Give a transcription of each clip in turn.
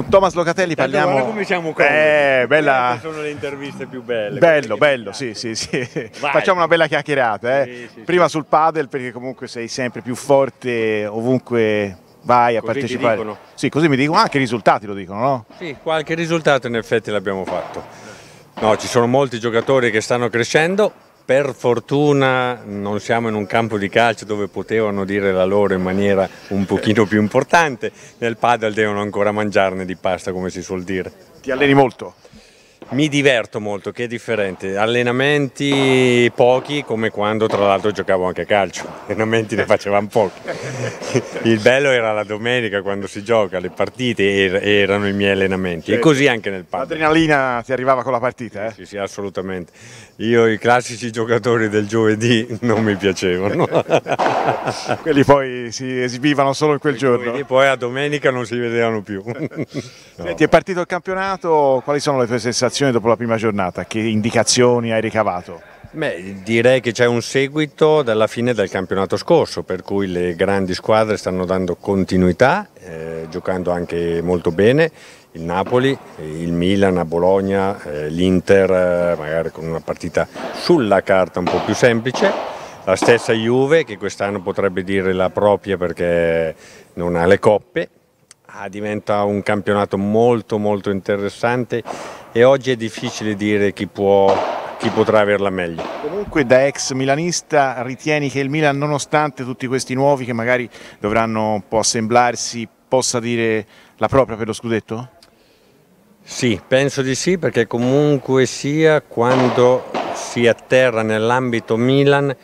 Con Thomas Locatelli parliamo. Guarda come siamo comodi. Bella. Sono le interviste più belle. Bello, sì. Facciamo una bella chiacchierata. Sì. Prima sul padel, perché comunque sei sempre più forte ovunque vai a partecipare. Ti dicono. Sì, così mi dicono, anche i risultati lo dicono, no? Sì, qualche risultato in effetti l'abbiamo fatto. No, ci sono molti giocatori che stanno crescendo. Per fortuna non siamo in un campo di calcio dove potevano dire la loro in maniera un pochino più importante. Nel padel devono ancora mangiarne di pasta, come si suol dire. Ti alleni molto? Mi diverto molto, che è differente. Allenamenti pochi, come quando tra l'altro giocavo anche a calcio. Allenamenti ne facevamo pochi. Il bello era la domenica quando si gioca, le partite erano i miei allenamenti. E così anche nel padel. L'adrenalina ti arrivava con la partita? Sì, assolutamente. Io i classici giocatori del giovedì non mi piacevano. Quelli poi si esibivano solo in quel giorno. E poi a domenica non si vedevano più. Senti, è partito il campionato, quali sono le tue sensazioni dopo la prima giornata? Che indicazioni hai ricavato? Beh, direi che c'è un seguito dalla fine del campionato scorso, per cui le grandi squadre stanno dando continuità, giocando anche molto bene. Il Napoli, il Milan a Bologna, l'Inter, magari con una partita sulla carta un po' più semplice. La stessa Juve, che quest'anno potrebbe dire la propria perché non ha le coppe. Diventa un campionato molto interessante e oggi è difficile dire chi potrà averla meglio. Comunque, da ex milanista, ritieni che il Milan, nonostante tutti questi nuovi che magari dovranno un po' assemblarsi, possa dire la propria per lo scudetto? Sì, penso di sì, perché comunque sia, quando si atterra nell'ambito Milan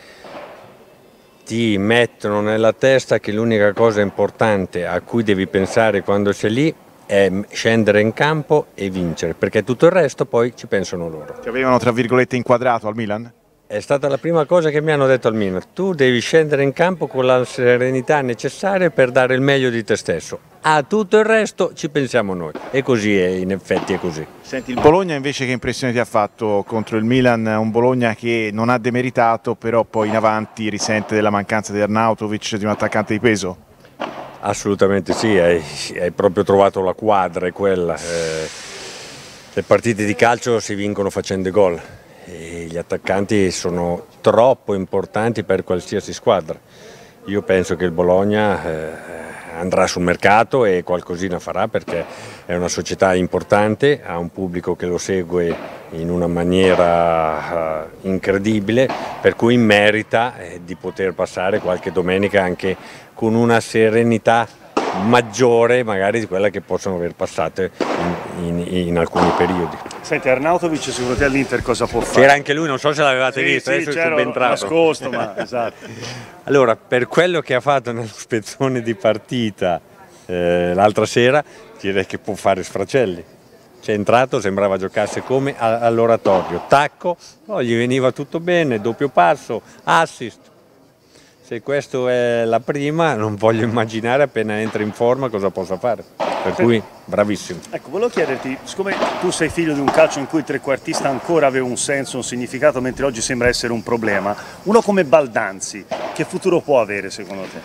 ti mettono nella testa che l'unica cosa importante a cui devi pensare quando sei lì è scendere in campo e vincere, perché tutto il resto poi ci pensano loro. Ti avevano, tra virgolette, inquadrato al Milan? È stata la prima cosa che mi hanno detto al Milan: tu devi scendere in campo con la serenità necessaria per dare il meglio di te stesso, a tutto il resto ci pensiamo noi. E così è, in effetti è così. Senti, il Bologna invece che impressione ti ha fatto contro il Milan? Un Bologna che non ha demeritato, però poi in avanti risente della mancanza di Arnautovic, di un attaccante di peso? Assolutamente sì, hai proprio trovato la quadra, è quella. Le partite di calcio si vincono facendo gol e gli attaccanti sono troppo importanti per qualsiasi squadra. Io penso che il Bologna andrà sul mercato e qualcosina farà, perché è una società importante, ha un pubblico che lo segue in una maniera incredibile, per cui merita di poter passare qualche domenica anche con una serenità maggiore magari di quella che possono aver passato in alcuni periodi. Senti, Arnautovic sicuro te all'Inter cosa può fare? C'era anche lui, non so se l'avevate visto, adesso è subentrato. Nascosto, ma esatto. Allora, per quello che ha fatto nello spezzone di partita l'altra sera, direi che può fare sfracelli. C'è entrato, sembrava giocasse come all'oratorio, tacco, poi gli veniva tutto bene, doppio passo, assist. Se questa è la prima, non voglio immaginare appena entra in forma cosa possa fare, per cui bravissimo. Ecco, volevo chiederti, siccome tu sei figlio di un calcio in cui il trequartista ancora aveva un senso, un significato, mentre oggi sembra essere un problema, uno come Baldanzi, che futuro può avere secondo te?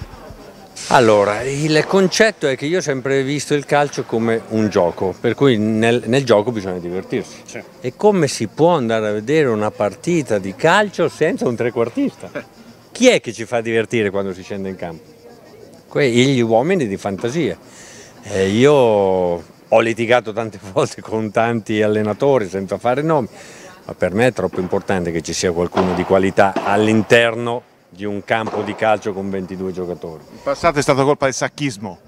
Allora, il concetto è che io ho sempre visto il calcio come un gioco, per cui nel gioco bisogna divertirsi. E come si può andare a vedere una partita di calcio senza un trequartista? Chi è che ci fa divertire quando si scende in campo? Gli uomini di fantasia. Io ho litigato tante volte con tanti allenatori senza fare nomi, ma per me è troppo importante che ci sia qualcuno di qualità all'interno di un campo di calcio con 22 giocatori. In passato è stata colpa del sacchismo.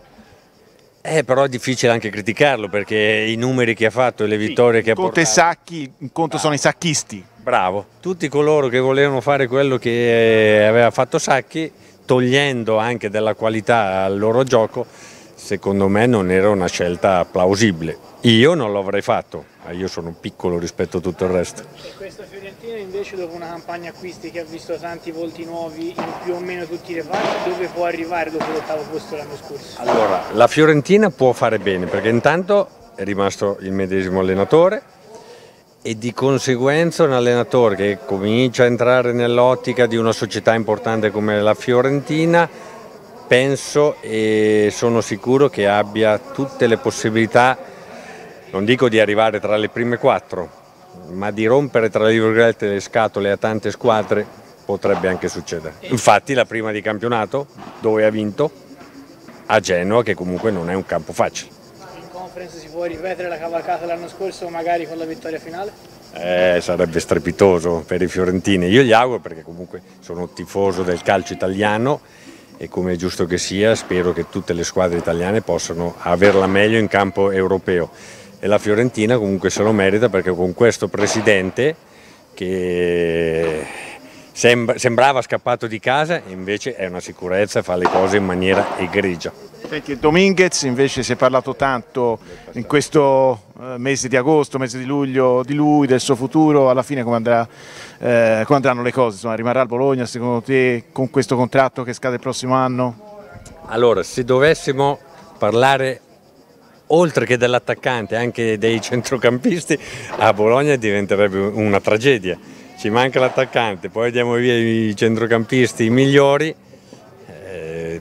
Però è difficile anche criticarlo, perché i numeri che ha fatto e le vittorie che ha portato. Sacchi, in conto sono i sacchisti. Bravo, tutti coloro che volevano fare quello che aveva fatto Sacchi, togliendo anche della qualità al loro gioco, secondo me non era una scelta plausibile. Io non l'avrei fatto, ma io sono piccolo rispetto a tutto il resto. E questa Fiorentina invece, dopo una campagna acquisti che ha visto tanti volti nuovi in più o meno tutti i reparti, dove può arrivare dopo l'ottavo posto l'anno scorso? Allora, la Fiorentina può fare bene, perché intanto è rimasto il medesimo allenatore, e di conseguenza un allenatore che comincia a entrare nell'ottica di una società importante come la Fiorentina, penso e sono sicuro che abbia tutte le possibilità non dico di arrivare tra le prime quattro, ma di rompere tra virgolette le scatole a tante squadre potrebbe anche succedere. Infatti la prima di campionato dove ha vinto a Genova, che comunque non è un campo facile. Si può ripetere la cavalcata l'anno scorso, magari con la vittoria finale? Sarebbe strepitoso per i fiorentini, io gli auguro, perché comunque sono tifoso del calcio italiano e, come è giusto che sia, spero che tutte le squadre italiane possano averla meglio in campo europeo, e la Fiorentina comunque se lo merita, perché con questo presidente che sembrava scappato di casa, invece è una sicurezza, fa le cose in maniera egregia. Senti, Dominguez invece si è parlato tanto in questo mese di agosto, mese di luglio, di lui, del suo futuro. Alla fine come andrà, come andranno le cose? Insomma, rimarrà al Bologna secondo te con questo contratto che scade il prossimo anno? Allora, se dovessimo parlare oltre che dell'attaccante anche dei centrocampisti, a Bologna diventerebbe una tragedia. Ci manca l'attaccante, poi diamo via i centrocampisti migliori,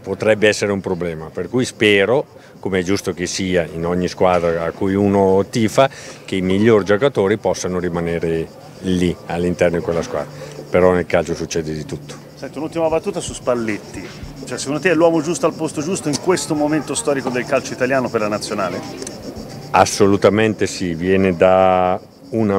potrebbe essere un problema, per cui spero, come è giusto che sia in ogni squadra a cui uno tifa, che i migliori giocatori possano rimanere lì all'interno di quella squadra, però nel calcio succede di tutto. Senti, un'ultima battuta su Spalletti, cioè, secondo te è l'uomo giusto al posto giusto in questo momento storico del calcio italiano per la nazionale? Assolutamente sì, viene da... Una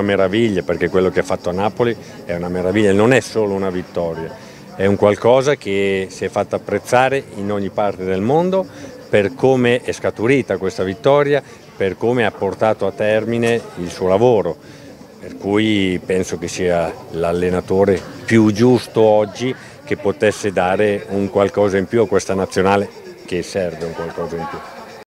meraviglia, perché quello che ha fatto a Napoli è una meraviglia, non è solo una vittoria, è un qualcosa che si è fatto apprezzare in ogni parte del mondo per come è scaturita questa vittoria, per come ha portato a termine il suo lavoro, per cui penso che sia l'allenatore più giusto oggi che potesse dare un qualcosa in più a questa nazionale, che serve un qualcosa in più.